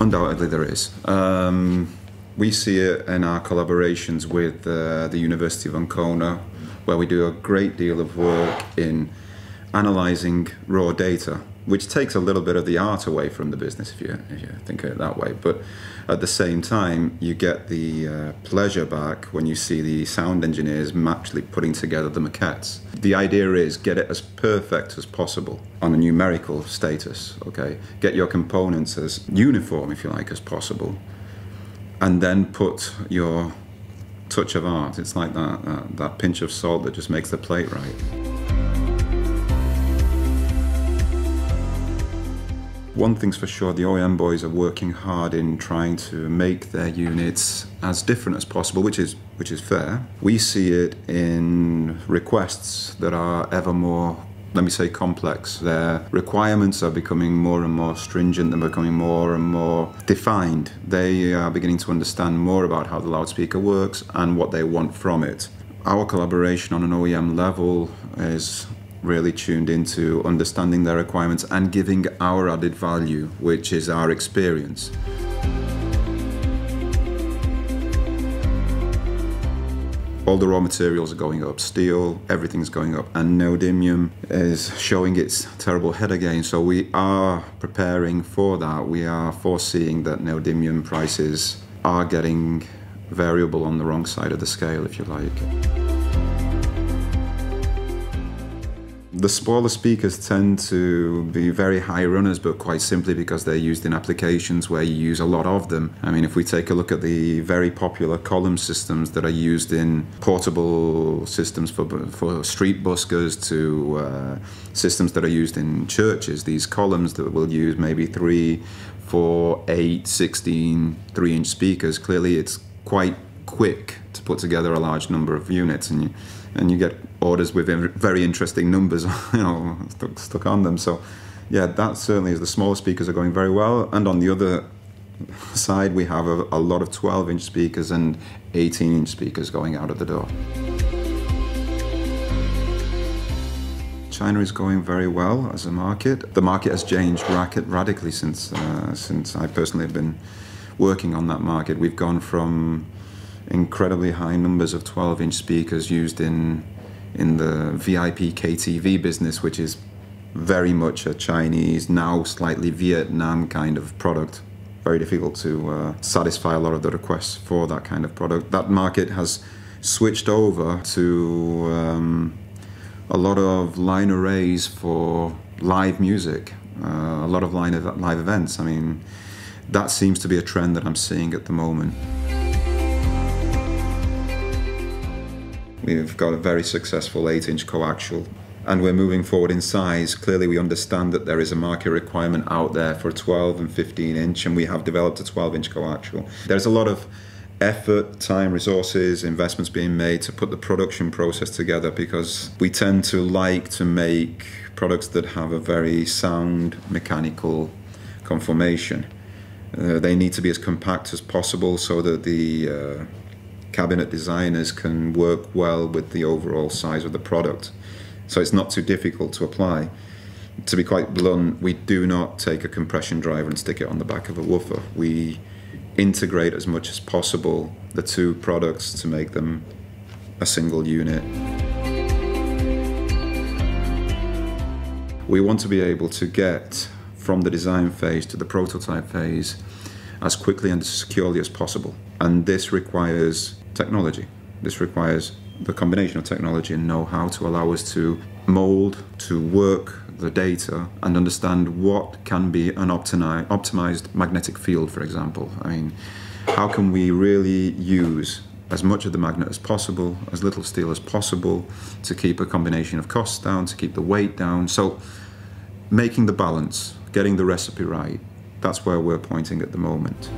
Undoubtedly there is. We see it in our collaborations with the University of Ancona, where we do a great deal of work in analysing raw data, which takes a little bit of the art away from the business, if you think of it that way. But at the same time, you get the pleasure back when you see the sound engineers actually putting together the maquettes. The idea is get it as perfect as possible on a numerical status, okay? Get your components as uniform, if you like, as possible, and then put your touch of art. It's like that pinch of salt that just makes the plate right. One thing's for sure, the OEM boys are working hard in trying to make their units as different as possible, which is fair. We see it in requests that are ever more, let me say, complex. Their requirements are becoming more and more stringent, they're becoming more and more defined. They are beginning to understand more about how the loudspeaker works and what they want from it. Our collaboration on an OEM level is really tuned into understanding their requirements and giving our added value, which is our experience. All the raw materials are going up, steel, everything's going up, and neodymium is showing its terrible head again, so we are preparing for that. We are foreseeing that neodymium prices are getting variable on the wrong side of the scale, if you like. The smaller speakers tend to be very high runners, but quite simply because they're used in applications where you use a lot of them. I mean, if we take a look at the very popular column systems that are used in portable systems for street buskers to systems that are used in churches, these columns that will use maybe 3, 4, 8, 16, 3-inch speakers, clearly it's quite quick to put together a large number of units, and you get orders with very interesting numbers, you know, stuck on them. So yeah, that certainly is, the smaller speakers are going very well. And on the other side, we have a lot of 12-inch speakers and 18-inch speakers going out of the door. China is going very well as a market. The market has changed radically since I personally have been working on that market. We've gone from incredibly high numbers of 12-inch speakers used in the VIP KTV business, which is very much a Chinese, now slightly Vietnam kind of product. Very difficult to satisfy a lot of the requests for that kind of product. That market has switched over to a lot of line arrays for live music, a lot of live events. I mean, that seems to be a trend that I'm seeing at the moment. We've got a very successful 8-inch coaxial, and we're moving forward in size. Clearly we understand that there is a market requirement out there for 12 and 15-inch, and we have developed a 12-inch coaxial. There's a lot of effort, time, resources, investments being made to put the production process together, because we tend to like to make products that have a very sound mechanical conformation. They need to be as compact as possible so that the cabinet designers can work well with the overall size of the product, so it's not too difficult to apply. To be quite blunt, we do not take a compression driver and stick it on the back of a woofer. We integrate as much as possible the two products to make them a single unit. We want to be able to get from the design phase to the prototype phase as quickly and as securely as possible. And this requires technology. This requires the combination of technology and know-how to allow us to mold, to work the data and understand what can be an optimized magnetic field, for example. I mean, how can we really use as much of the magnet as possible, as little steel as possible, to keep a combination of costs down, to keep the weight down. So making the balance, getting the recipe right, that's where we're pointing at the moment.